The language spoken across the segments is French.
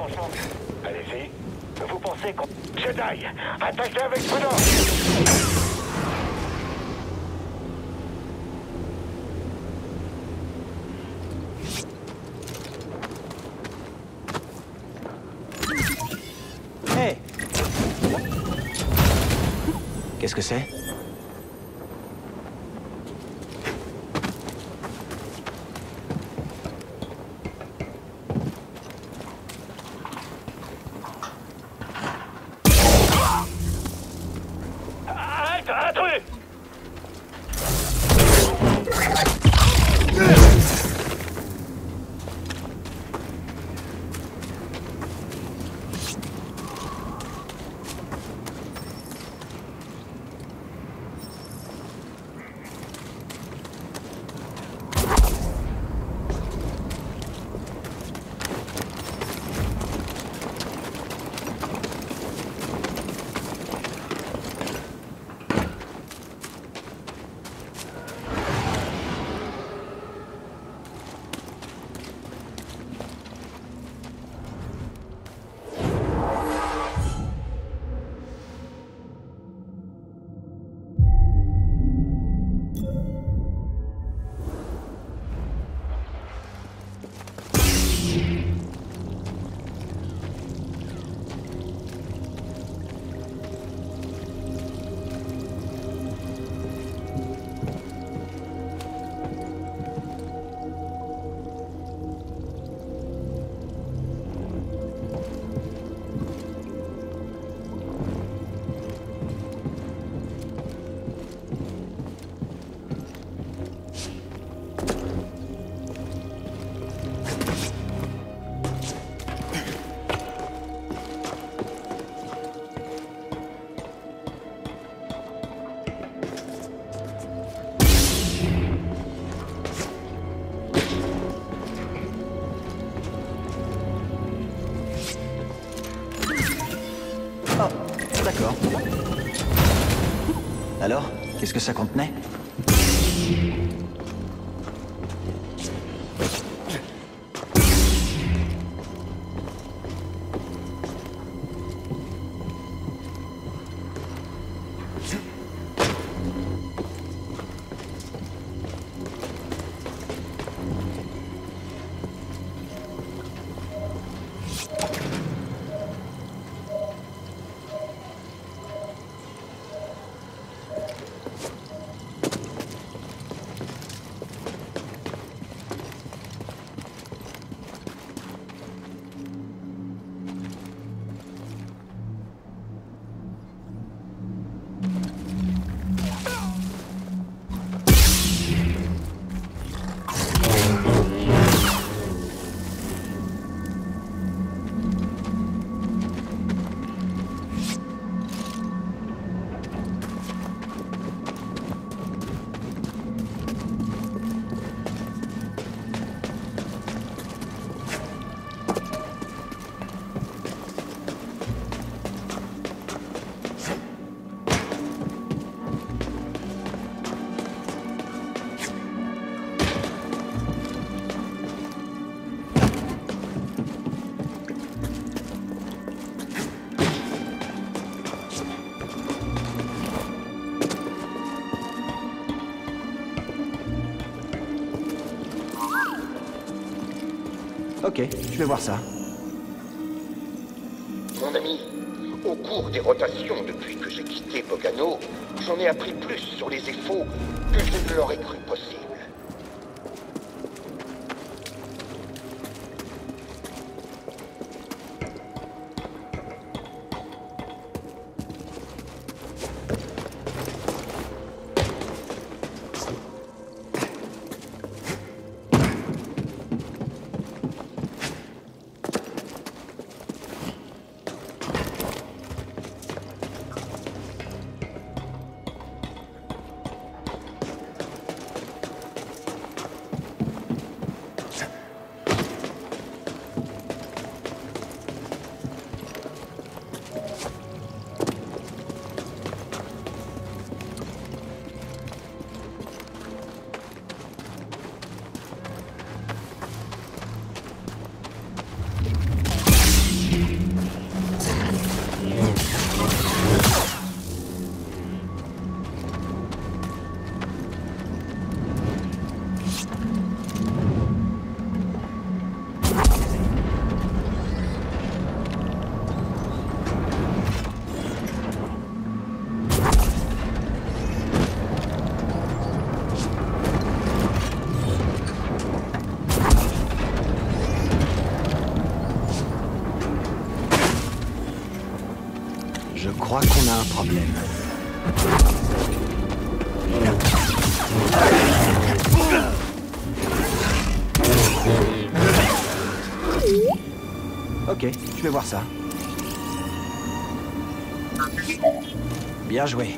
ensemble. Allez-y. Vous pensez qu'on... Jedi, attaquez avec prudence. Qu'est-ce que c'est? Alors, qu'est-ce que ça contenait? Ok, je vais voir ça. Mon ami, au cours des rotations depuis que j'ai quitté Bogano, j'en ai appris plus sur les Zeffo que je ne l'aurais cru possible. crois qu'on a un problème. Ok, je vais voir ça. Bien joué.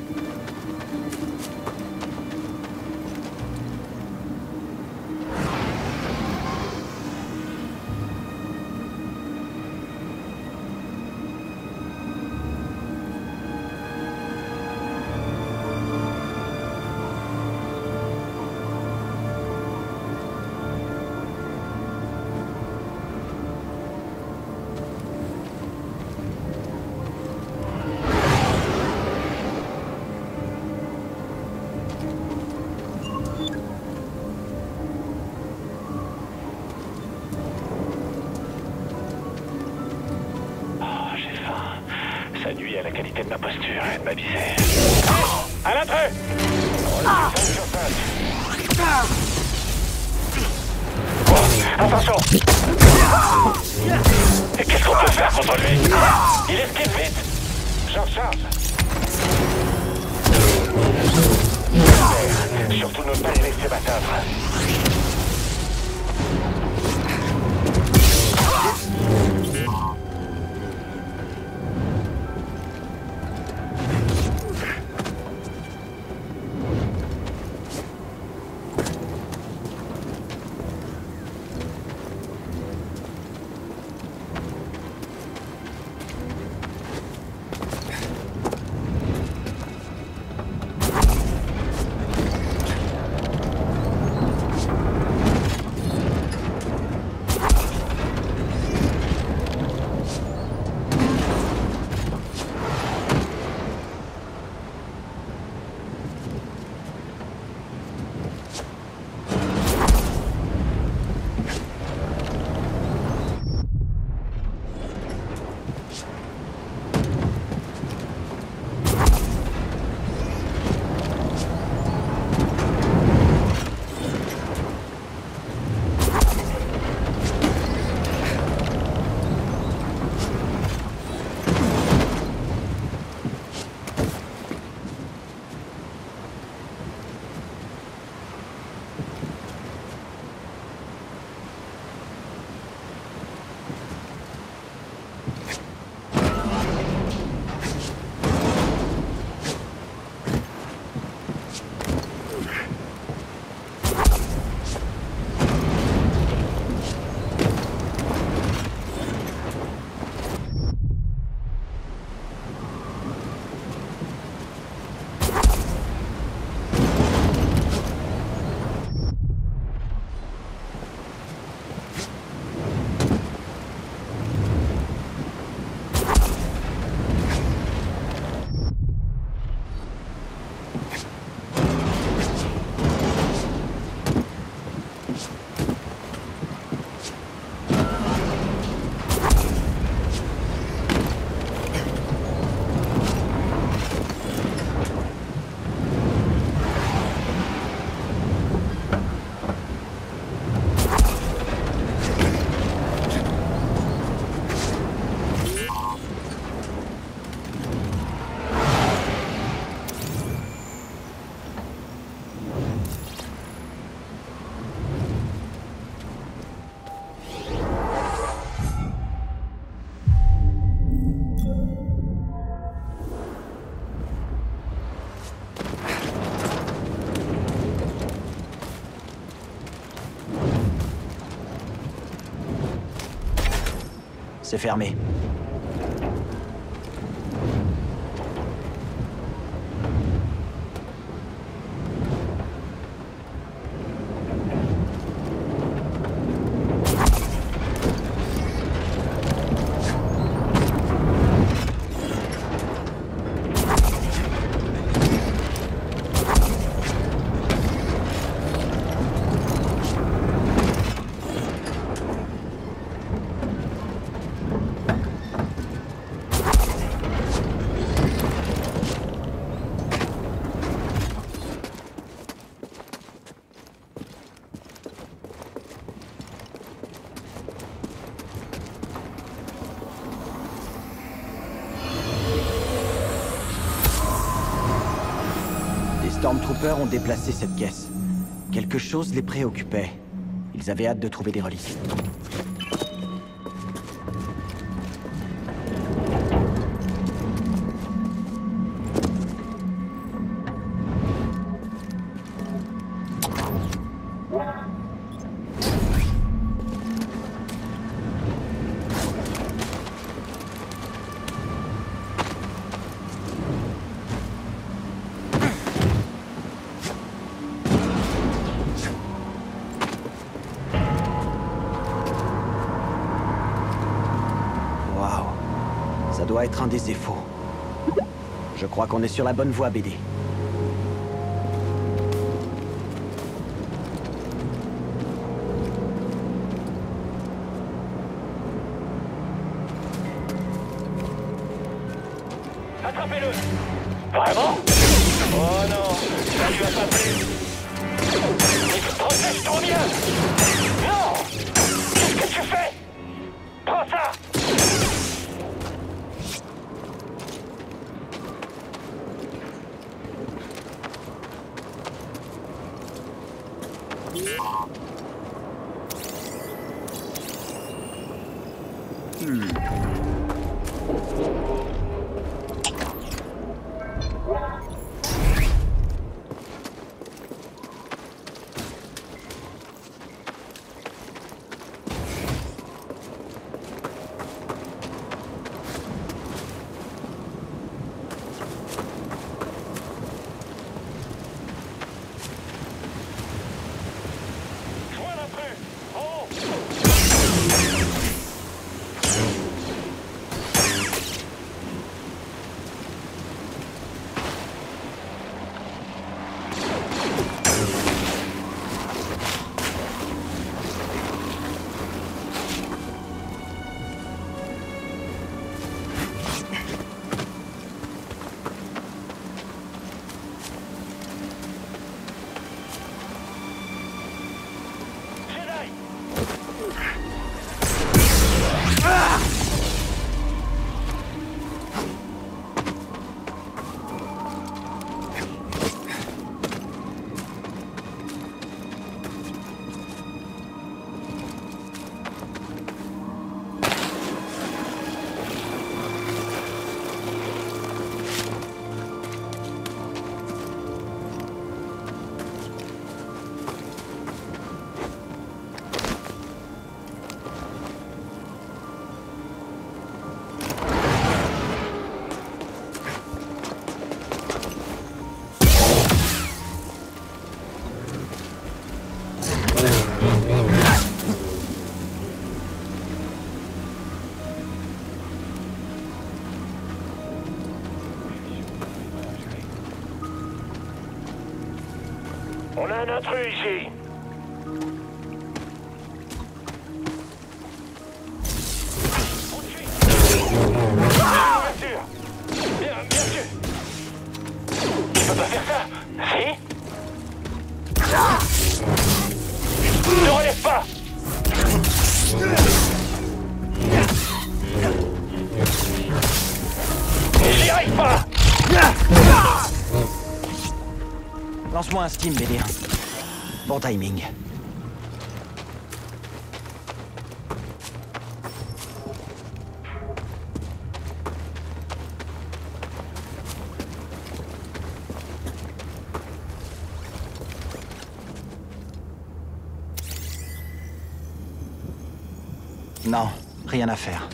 C'est fermé. Stormtroopers ont déplacé cette caisse. Quelque chose les préoccupait. Ils avaient hâte de trouver des reliques. Être un des Zeffo. Je crois qu'on est sur la bonne voie, BD. Attrapez-le! Vraiment? Oh non! Ça lui a pas plu! Protège-toi bien! Non! Qu'est-ce que tu fais? Prends ça! On a un intrus ici. Ah, bien sûr. Bien sûr. Tu peux pas faire ça. Si. Ah, ne relève pas. J'y arrive pas. Ah. Lance-moi un steam, BD1. Bon timing. Non, rien à faire.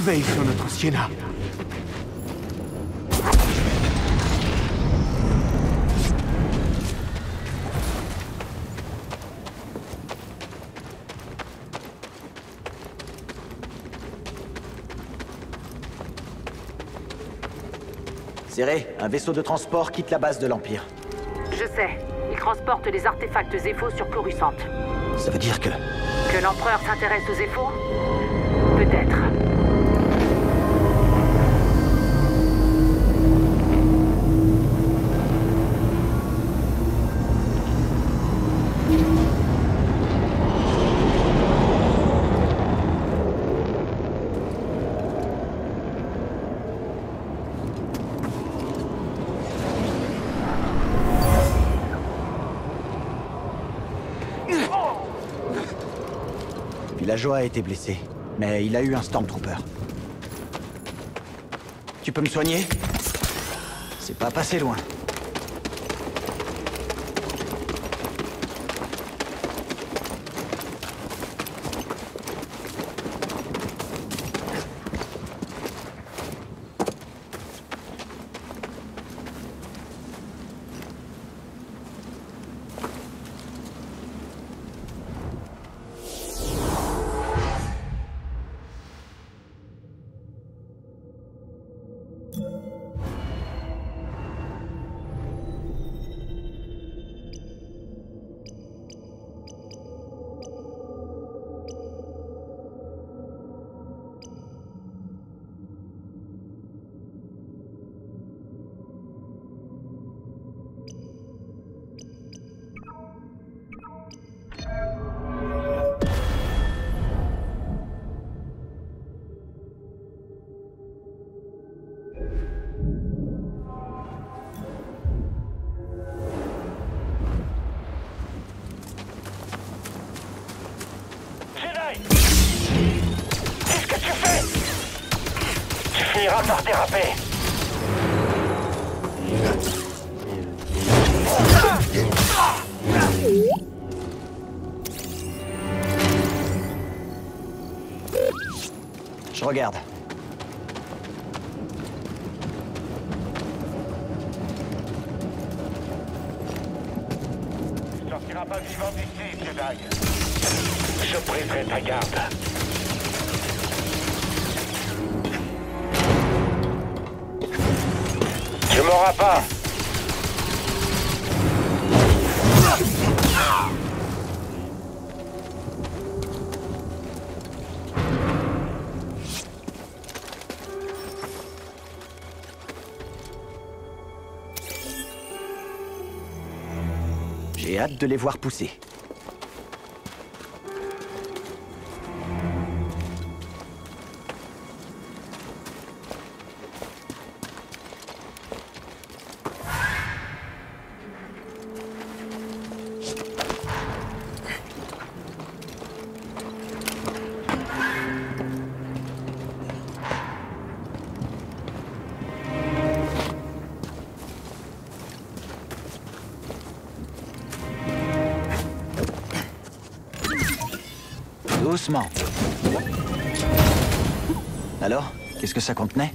Veille sur notre Sienna. Serré, un vaisseau de transport quitte la base de l'Empire. Je sais. Il transporte des artefacts Zeffo sur Corussante. Ça veut dire que... Que l'Empereur s'intéresse aux Zeffo? Peut-être. Et la Joa a été blessé, mais il a eu un Stormtrooper. Tu peux me soigner? C'est pas passé loin. Par déraper. Je regarde. Tu sortiras pas vivant d'ici, Jedi. Je briserai ta garde. Tu m'auras pas. J'ai hâte de les voir pousser. Doucement. Alors, qu'est-ce que ça contenait?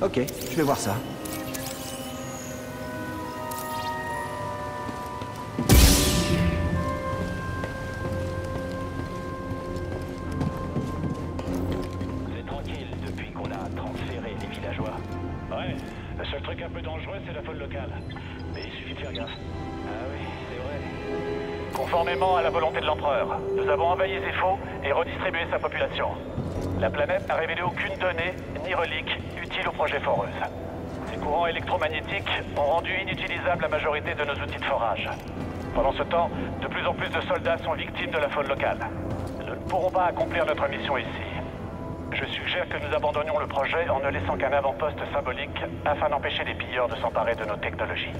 Ok, je vais voir ça. C'est tranquille depuis qu'on a transféré les villageois. Ouais, le seul truc un peu dangereux, c'est la folle locale. Mais il suffit de faire gaffe. Ah oui, c'est vrai. Conformément à la volonté de l'Empereur, nous avons envahi Zeffo et redistribué sa population. La planète n'a révélé aucune donnée ni relique utile au projet foreuse. Ces courants électromagnétiques ont rendu inutilisable la majorité de nos outils de forage. Pendant ce temps, de plus en plus de soldats sont victimes de la faune locale. Nous ne pourrons pas accomplir notre mission ici. Je suggère que nous abandonnions le projet en ne laissant qu'un avant-poste symbolique afin d'empêcher les pilleurs de s'emparer de nos technologies.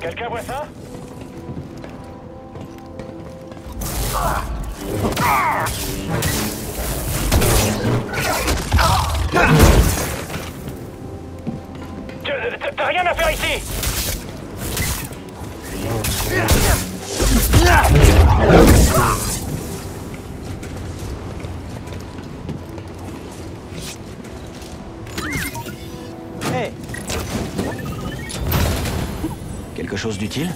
Quelqu'un voit ça? rien à faire ici. Hey. Quelque chose d'utile ?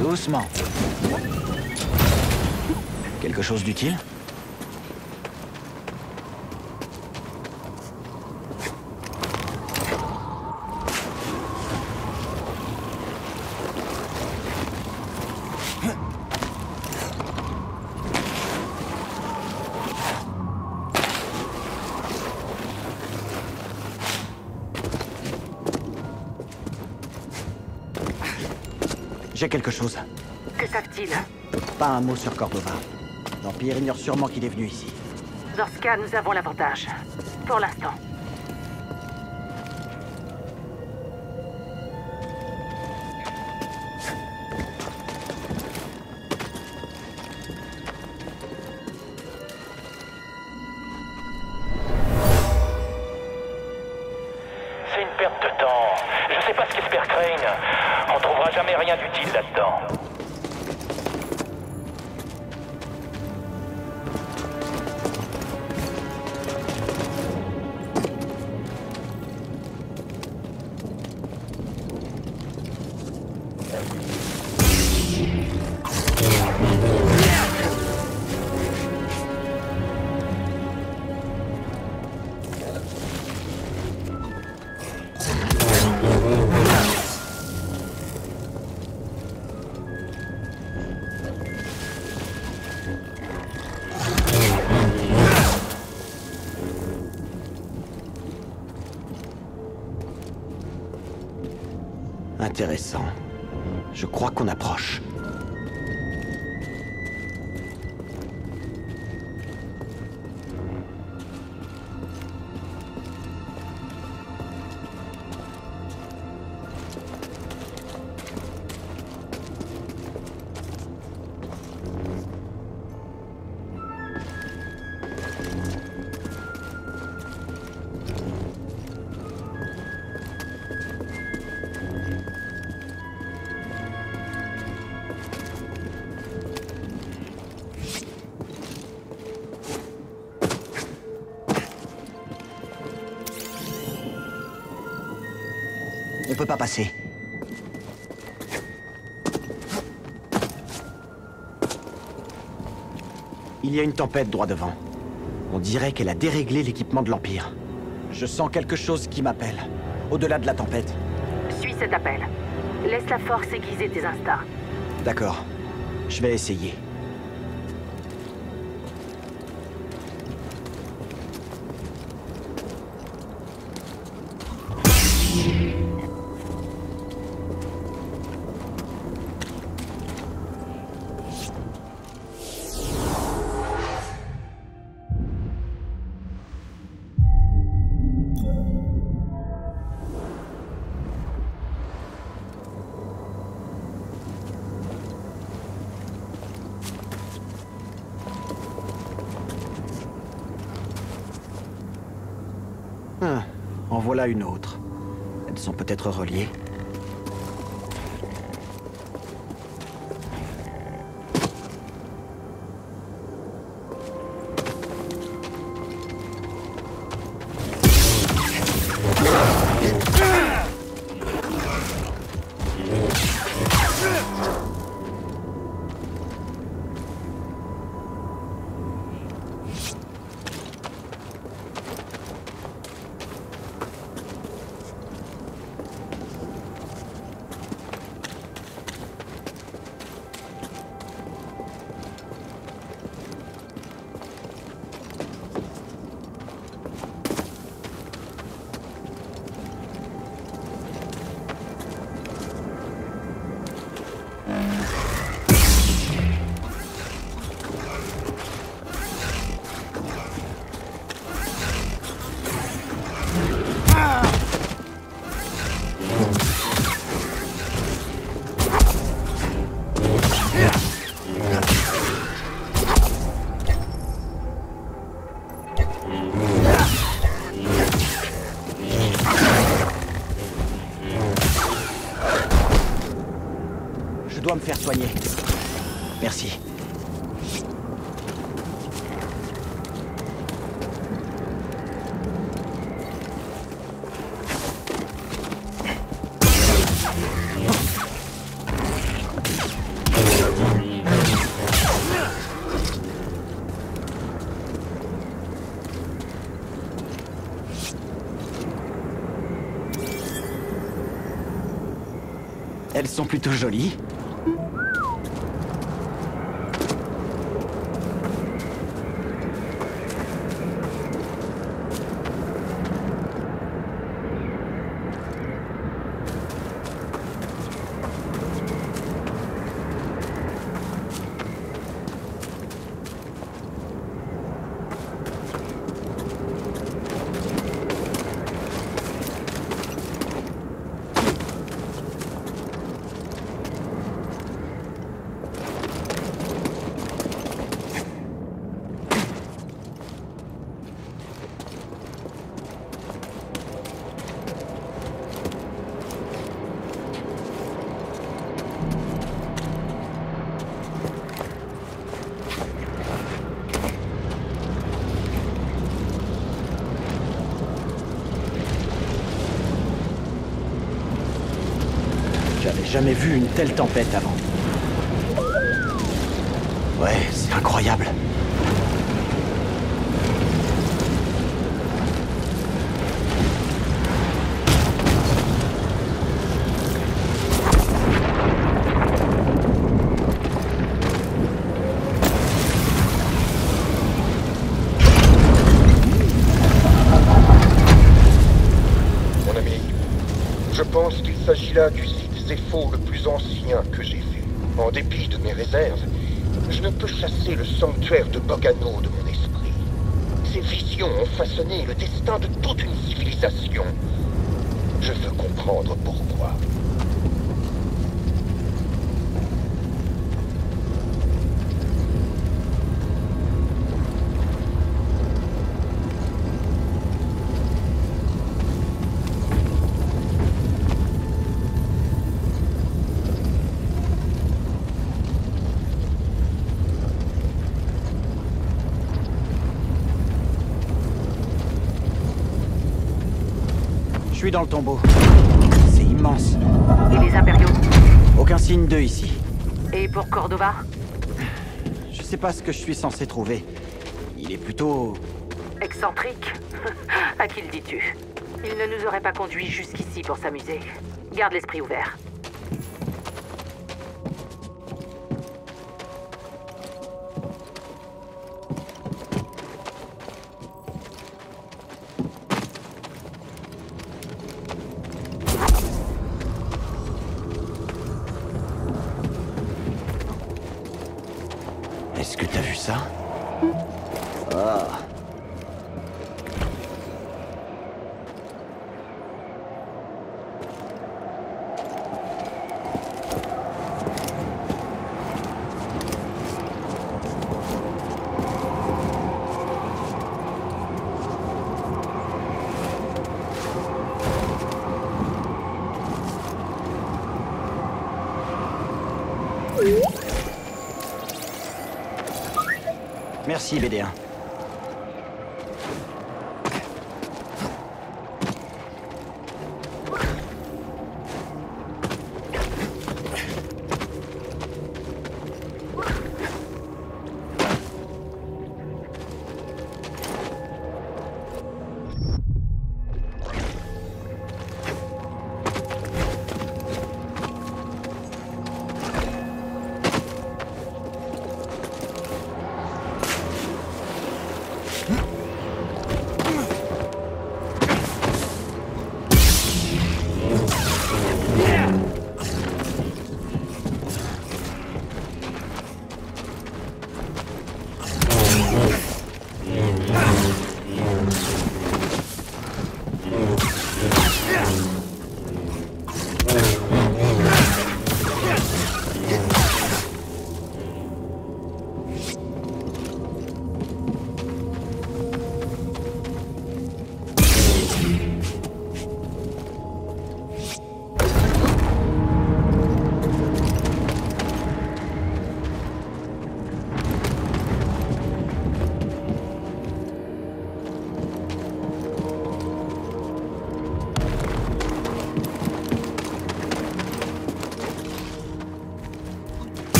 Doucement. Quelque chose d'utile ? J'ai quelque chose. Que savent-ils? Pas un mot sur Cordova. L'Empire ignore sûrement qu'il est venu ici. Dans ce cas, nous avons l'avantage. Pour l'instant. C'est une perte de temps. Je sais pas ce qu'espère Crane. On trouvera jamais rien d'utile là-dedans. Intéressant. Je crois qu'on approche. On peut pas passer. Il y a une tempête droit devant. On dirait qu'elle a déréglé l'équipement de l'Empire. Je sens quelque chose qui m'appelle, au-delà de la tempête. Suis cet appel. Laisse la force aiguiser tes instincts. D'accord. Je vais essayer. Voilà une autre. Elles sont peut-être reliées. Me faire soigner. Merci. Elles sont plutôt jolies. Jamais vu une telle tempête avant. Ouais, c'est incroyable. Mon ami, je pense qu'il s'agit là du Zeffo le plus ancien que j'ai vu. En dépit de mes réserves, je ne peux chasser le sanctuaire de Bogano de mon esprit. Ces visions ont façonné le destin de toute une civilisation. Je veux comprendre pourquoi. Je suis dans le tombeau. C'est immense. Et les impériaux? Aucun signe d'eux ici. Et pour Cordova? Je c'est pas ce que je suis censé trouver. Il est plutôt... excentrique. À qui le dis-tu? Il ne nous aurait pas conduits jusqu'ici pour s'amuser. Garde l'esprit ouvert. Est-ce que t'as vu ça? Ah. Merci, BD1.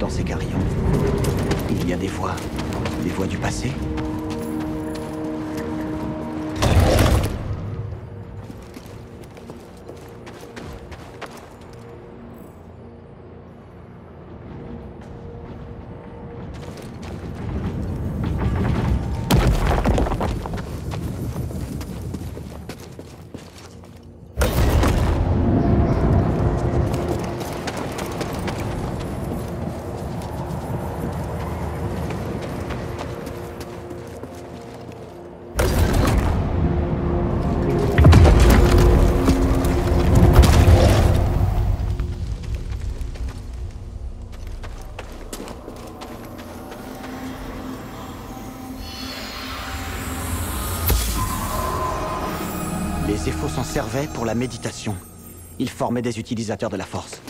Dans ces carillons. Il y a des voix du passé. Les Zeffo s'en servaient pour la méditation. Ils formaient des utilisateurs de la force.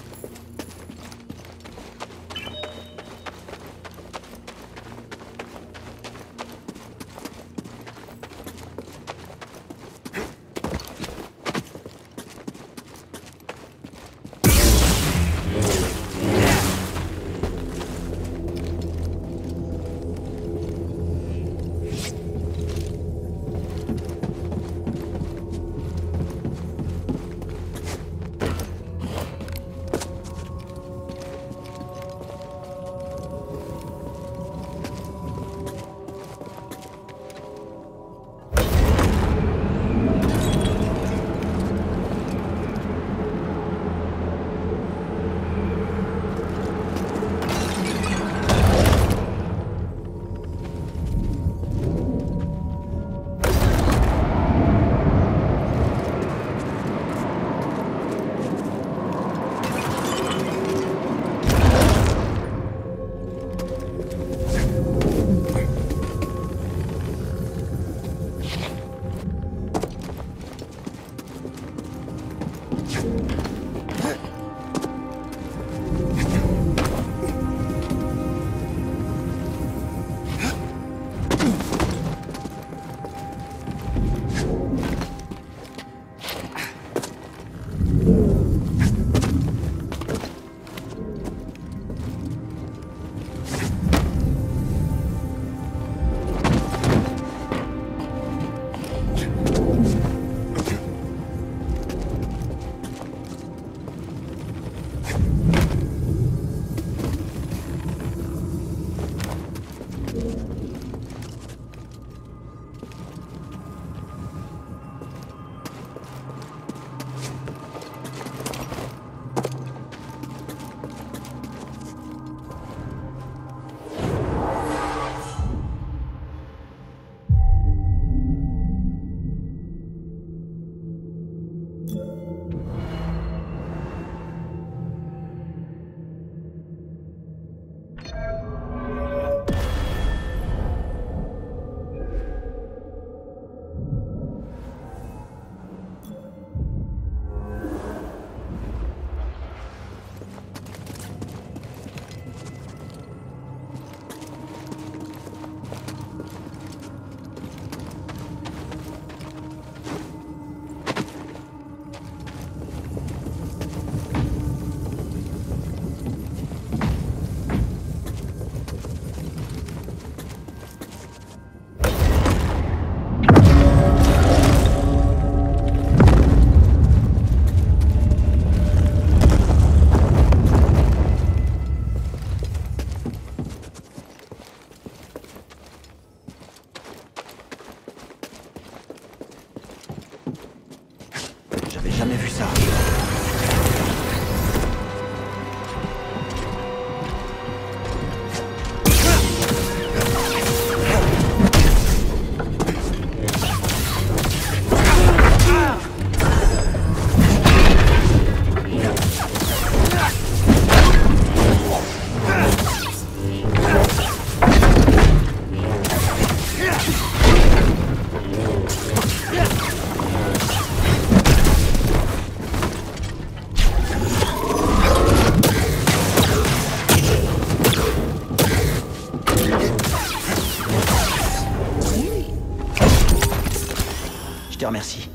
te remercie.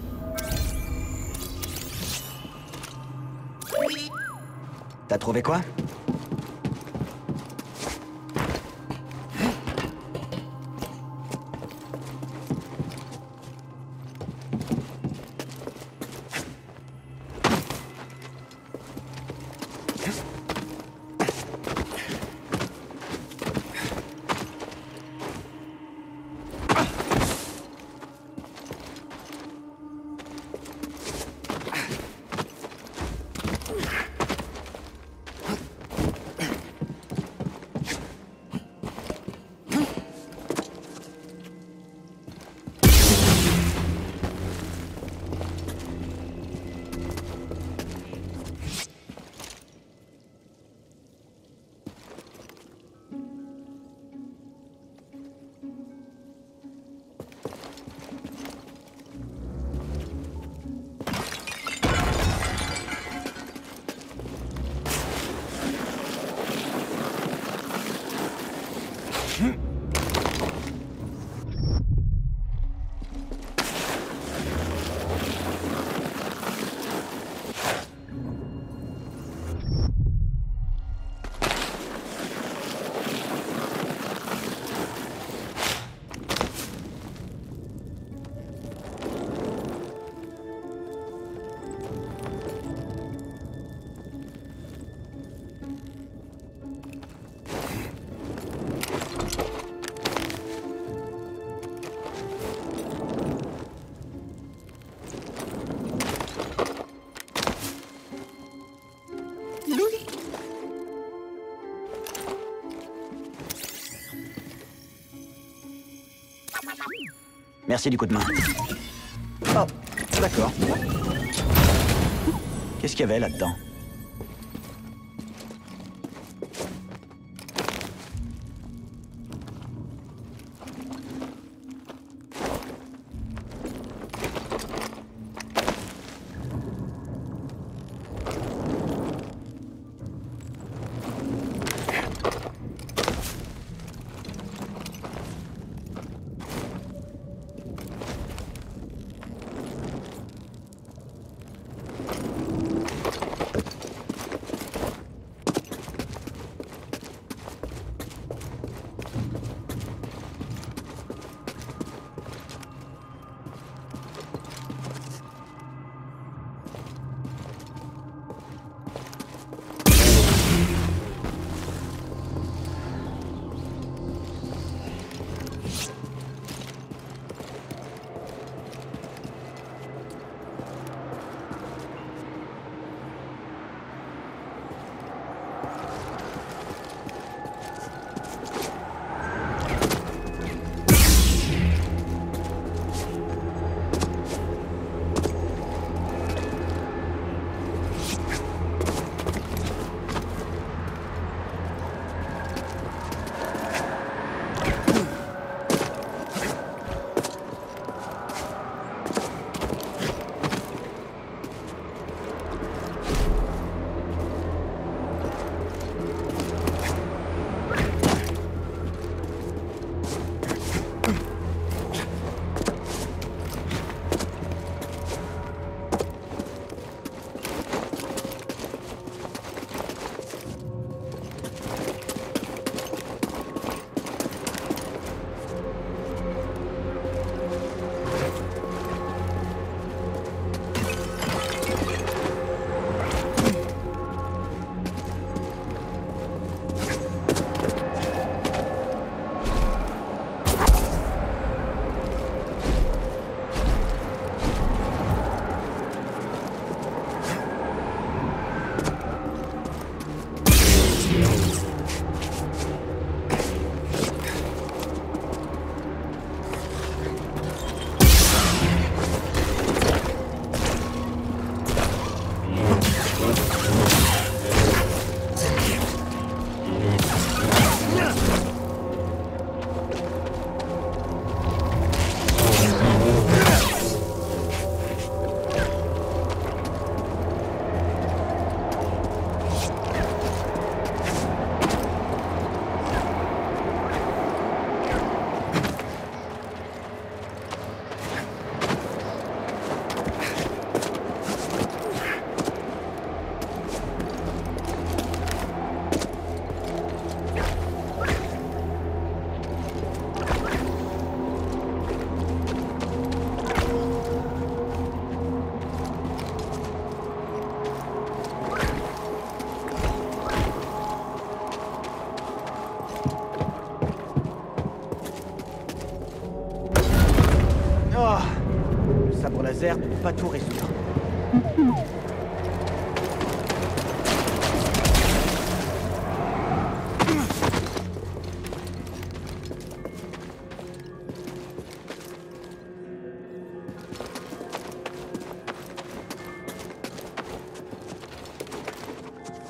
T'as trouvé quoi? Merci du coup de main. Oh, d'accord. Qu'est-ce qu'il y avait là-dedans? désert pour pas tout résoudre.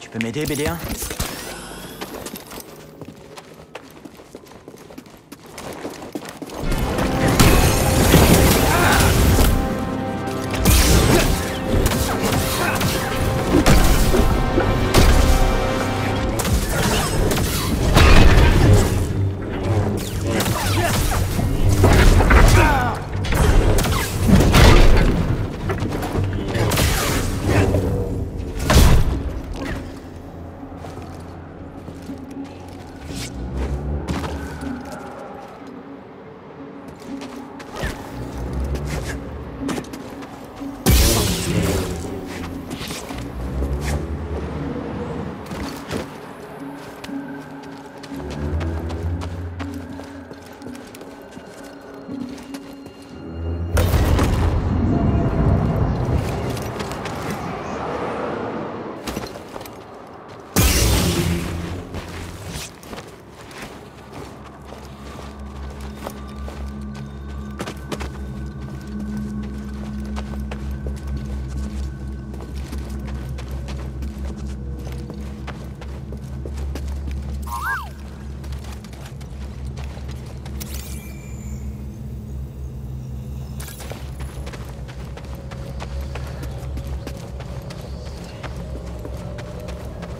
Tu peux m'aider, BD1 ?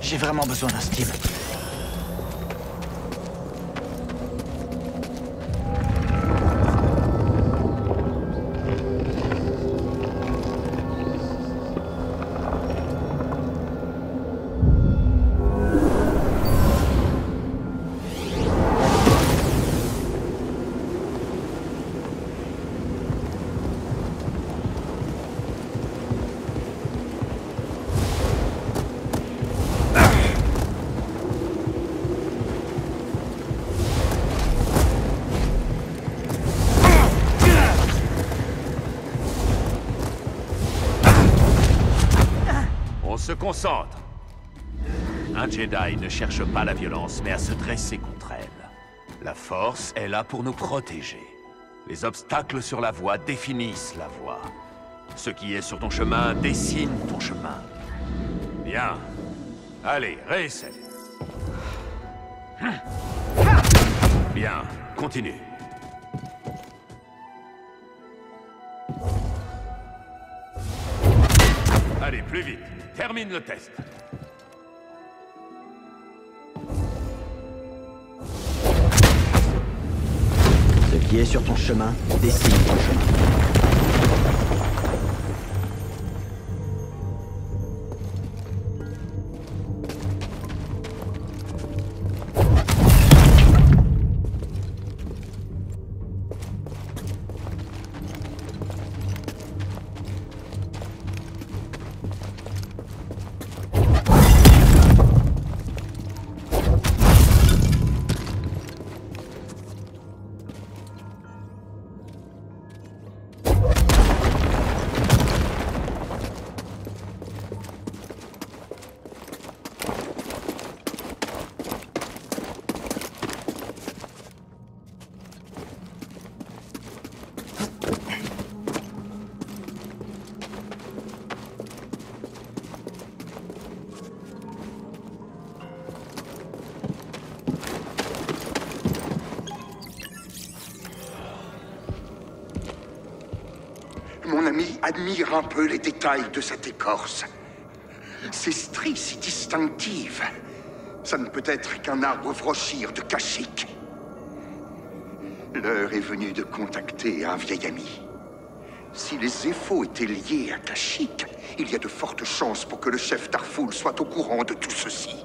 J'ai vraiment besoin d'un steam. Se concentre. Un Jedi ne cherche pas la violence, mais à se dresser contre elle. La force est là pour nous protéger. Les obstacles sur la voie définissent la voie. Ce qui est sur ton chemin dessine ton chemin. Bien. Allez, réessaye. Bien, continue. Allez, plus vite. Termine le test. Ce qui est sur ton chemin, dessine ton chemin. Admire un peu les détails de cette écorce. Ces stries si distinctives. Ça ne peut être qu'un arbre vrochir de Kashyyyk. L'heure est venue de contacter un vieil ami. Si les Zeffo étaient liés à Kashyyyk, il y a de fortes chances pour que le chef Tarfful soit au courant de tout ceci.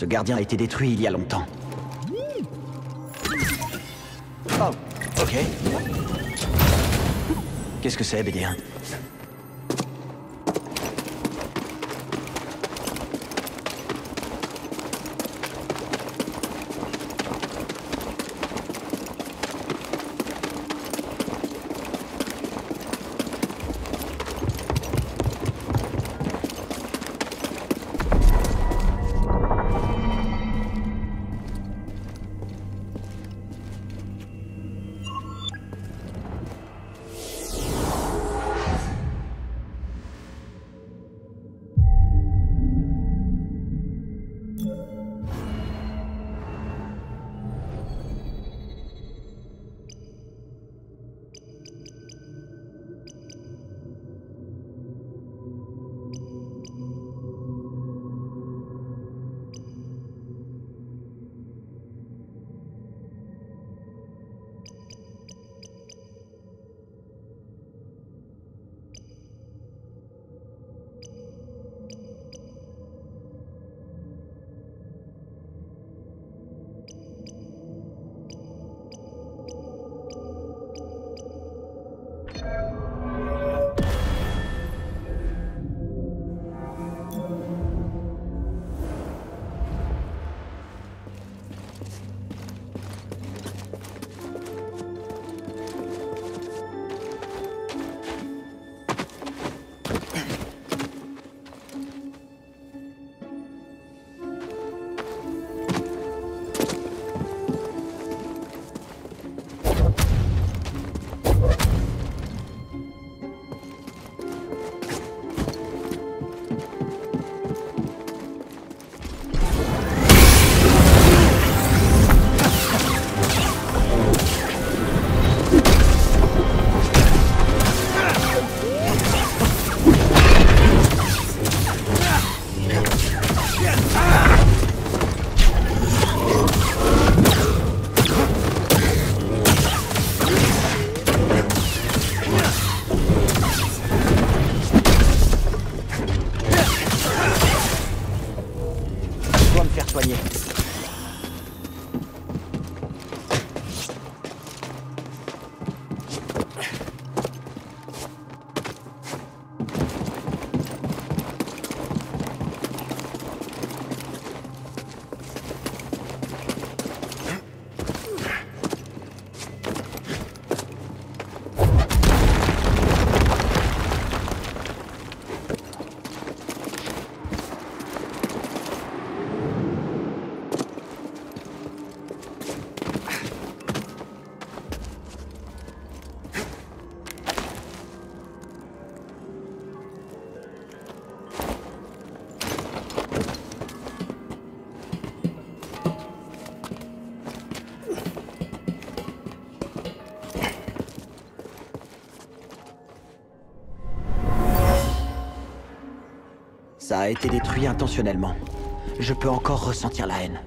Ce gardien a été détruit il y a longtemps. Oh, ok. Qu'est-ce que c'est, BD1 ? Ça a été détruit intentionnellement. Je peux encore ressentir la haine.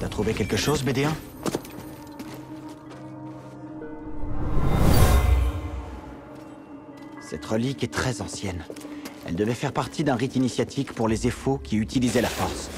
T'as trouvé quelque chose, BD1 ? Cette relique est très ancienne. Elle devait faire partie d'un rite initiatique pour les Zeffo qui utilisaient la force.